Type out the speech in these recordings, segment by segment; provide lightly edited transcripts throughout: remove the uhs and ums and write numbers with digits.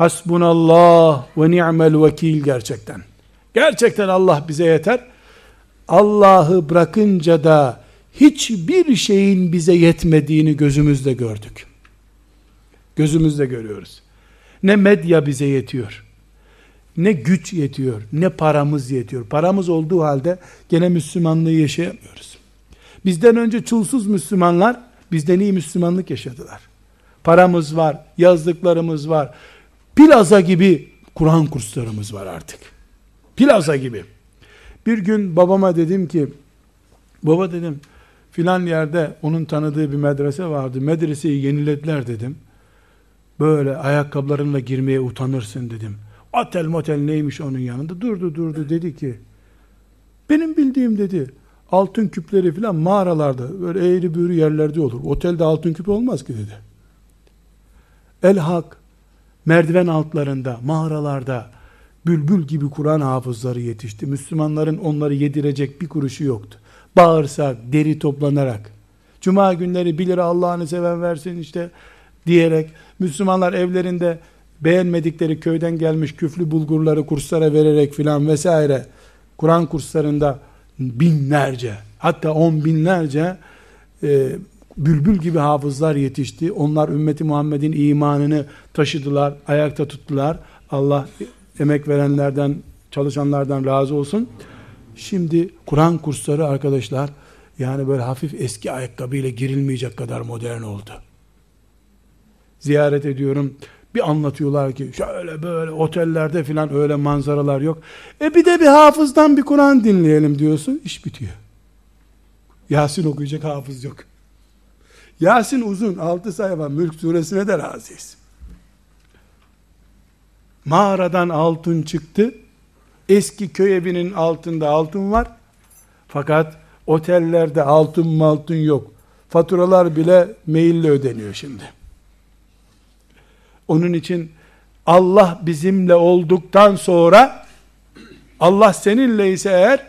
hasbunallah ve ni'mel vekil gerçekten. Gerçekten Allah bize yeter. Allah'ı bırakınca da hiçbir şeyin bize yetmediğini gözümüzle gördük. Gözümüzle görüyoruz. Ne medya bize yetiyor, ne güç yetiyor, ne paramız yetiyor. Paramız olduğu halde gene Müslümanlığı yaşayamıyoruz. Bizden önce çulsuz Müslümanlar bizden iyi Müslümanlık yaşadılar. Paramız var, yazdıklarımız var. Plaza gibi Kur'an kurslarımız var artık. Plaza gibi. Bir gün babama dedim ki, baba dedim, filan yerde onun tanıdığı bir medrese vardı. Medreseyi yenilediler dedim. Böyle ayakkabılarınla girmeye utanırsın dedim. Otel motel neymiş onun yanında. Durdu dedi ki, benim bildiğim dedi, altın küpleri filan mağaralarda, böyle eğri büğrü yerlerde olur. Otelde altın küp olmaz ki dedi. El Hak, merdiven altlarında, mağaralarda, bülbül gibi Kur'an hafızları yetişti. Müslümanların onları yedirecek bir kuruşu yoktu. Bağırsak, deri toplanarak, cuma günleri 1 lira Allah'ını seven versin işte diyerek, Müslümanlar evlerinde beğenmedikleri köyden gelmiş küflü bulgurları kurslara vererek filan vesaire, Kur'an kurslarında binlerce, hatta 10 binlerce bülbül gibi hafızlar yetişti. Onlar ümmeti Muhammed'in imanını taşıdılar, ayakta tuttular. Allah emek verenlerden, çalışanlardan razı olsun. Şimdi Kur'an kursları arkadaşlar, yani böyle hafif eski ayakkabıyla girilmeyecek kadar modern oldu. Ziyaret ediyorum, bir anlatıyorlar ki şöyle böyle otellerde filan öyle manzaralar yok. Bir de bir hafızdan bir Kur'an dinleyelim diyorsun, iş bitiyor. Yasin okuyacak hafız yok. Yasin uzun, 6 sayfa, Mülk suresine de razıyız. Mağaradan altın çıktı. Eski köy evinin altında altın var. Fakat otellerde altın maltın yok. Faturalar bile maille ödeniyor şimdi. Onun için Allah bizimle olduktan sonra, Allah seninle ise eğer,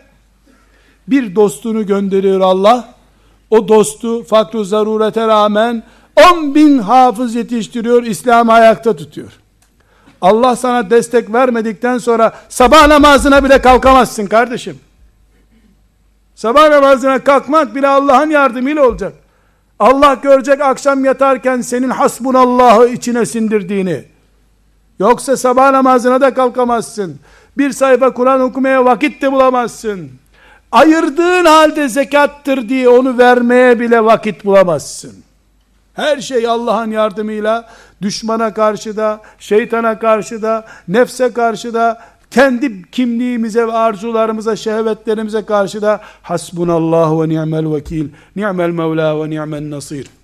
bir dostunu gönderiyor Allah. O dostu fakr-ı zarurete rağmen 10 bin hafız yetiştiriyor, İslam'ı ayakta tutuyor. Allah sana destek vermedikten sonra sabah namazına bile kalkamazsın kardeşim. Sabah namazına kalkmak bile Allah'ın yardımıyla olacak. Allah görecek akşam yatarken senin hasbunallahı içine sindirdiğini. Yoksa sabah namazına da kalkamazsın. Bir sayfa Kur'an okumaya vakit de bulamazsın. Ayırdığın halde zekattır diye onu vermeye bile vakit bulamazsın. Her şey Allah'ın yardımıyla, düşmana karşı da, şeytana karşı da, nefse karşı da, kendi kimliğimize ve arzularımıza, şehvetlerimize karşı da hasbunallahu ve ni'mel vekil, ni'mel mevla ve ni'men nasir.